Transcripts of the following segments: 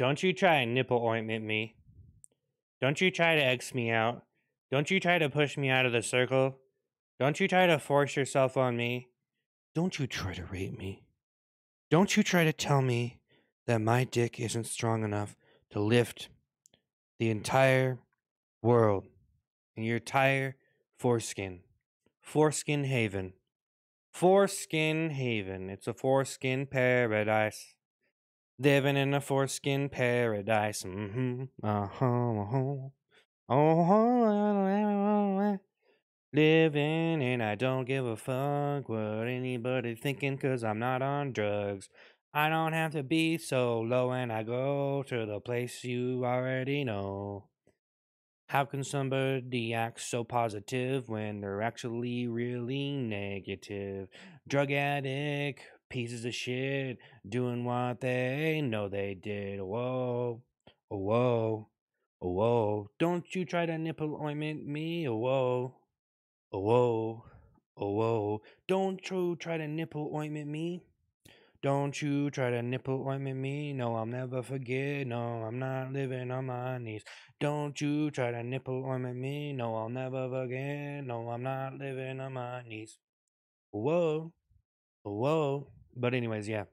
Don't you try and nipple ointment me. Don't you try to X me out. Don't you try to push me out of the circle. Don't you try to force yourself on me. Don't you try to rape me. Don't you try to tell me that my dick isn't strong enough to lift the entire world and your entire foreskin. Foreskin haven. Foreskin haven. It's a foreskin paradise. Living in a foreskin paradise. Living and I don't give a fuck what anybody thinking, cause I'm not on drugs. I don't have to be so low and I go to the place you already know. How can somebody act so positive when they're actually really negative? Drug addict, pieces of shit, doing what they know they did. Whoa, whoa, whoa. Don't you try to nipple ointment me. Whoa, whoa, whoa. Don't you try to nipple ointment me. Don't you try to nipple ointment me. No, I'll never forget. No, I'm not living on my knees. Don't you try to nipple ointment me. No, I'll never forget. No, I'm not living on my knees. Whoa. Whoa. But anyways, yeah.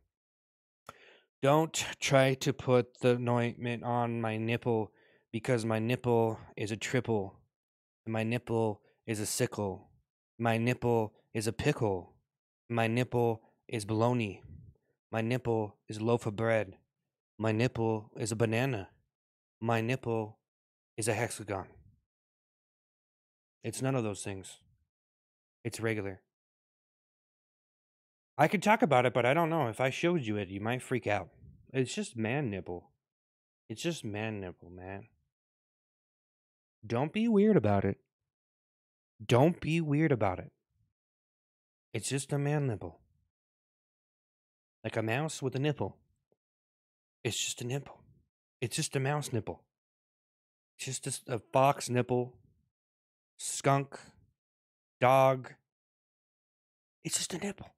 Don't try to put the ointment on my nipple because my nipple is a triple. My nipple is a sickle. My nipple is a pickle. My nipple is bologna. My nipple is a loaf of bread. My nipple is a banana. My nipple is a hexagon. It's none of those things. It's regular. I could talk about it, but I don't know. If I showed you it, you might freak out. It's just man nipple. It's just man nipple, man. Don't be weird about it. Don't be weird about it. It's just a man nipple. Like a mouse with a nipple. It's just a nipple. It's just a mouse nipple. It's just a fox nipple. Skunk. Dog. It's just a nipple.